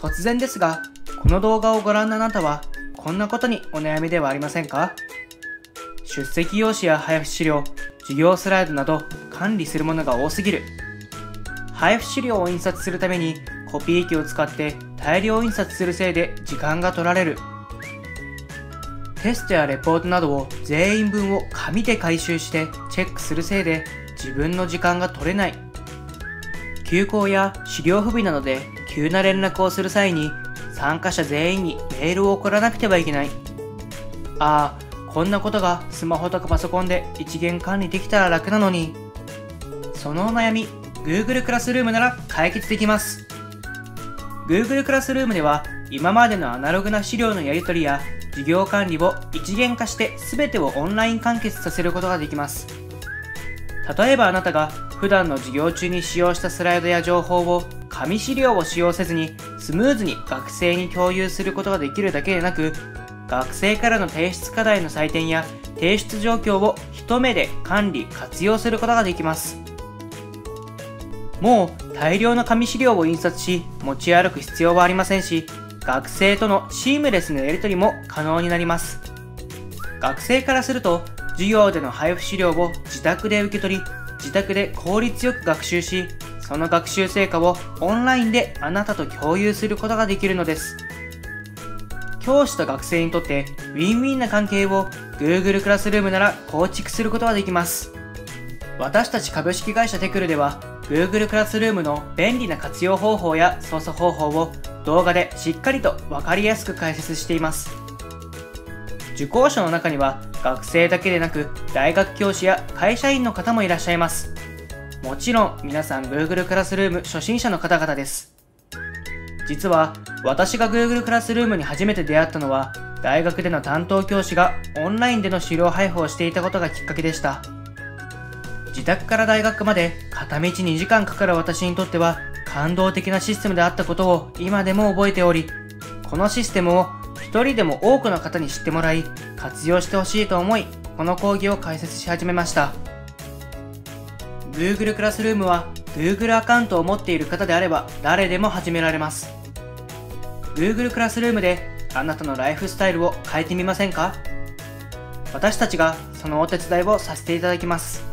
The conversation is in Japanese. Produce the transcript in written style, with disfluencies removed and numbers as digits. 突然ですが、この動画をご覧のあなたはこんなことにお悩みではありませんか？出席用紙や配布資料、授業スライドなど管理するものが多すぎる。配布資料を印刷するためにコピー機を使って大量印刷するせいで時間が取られる。テストやレポートなどを全員分を紙で回収してチェックするせいで自分の時間が取れない。休校や資料不備などで急な連絡をする際に参加者全員にメールを送らなくてはいけない。ああ、こんなことがスマホとかパソコンで一元管理できたら楽なのに。そのお悩み、Google クラスルームなら解決できます。 Google クラスルームでは今までのアナログな資料のやり取りや授業管理を一元化して全てをオンライン完結させることができます。例えばあなたが普段の授業中に使用したスライドや情報を紙資料を使用せずにスムーズに学生に共有することができるだけでなく、学生からの提出課題の採点や提出状況を一目で管理・活用することができます。もう大量の紙資料を印刷し持ち歩く必要はありませんし、学生とのシームレスなやり取りも可能になります。学生からすると授業での配布資料を自宅で受け取り、自宅で効率よく学習し、その学習成果をオンラインであなたと共有することができるのです。教師と学生にとってウィンウィンな関係を Google クラスルームなら構築することができます。私たち株式会社テクルでは Google クラスルームの便利な活用方法や操作方法を動画でしっかりと分かりやすく解説しています。受講者の中には学生だけでなく大学教師や会社員の方もいらっしゃいます。もちろん皆さん Google クラスルーム初心者の方々です。実は私が Google クラスルームに初めて出会ったのは、大学での担当教師がオンラインでの資料配布をしていたことがきっかけでした。自宅から大学まで片道2時間かかる私にとっては感動的なシステムであったことを今でも覚えており、このシステムを一人でも多くの方に知ってもらい活用してほしいと思い、この講義を開設し始めました。 Google クラスルームは Google アカウントを持っている方であれば誰でも始められます。 Google クラスルームであなたのライフスタイルを変えてみませんか？私たちがそのお手伝いをさせていただきます。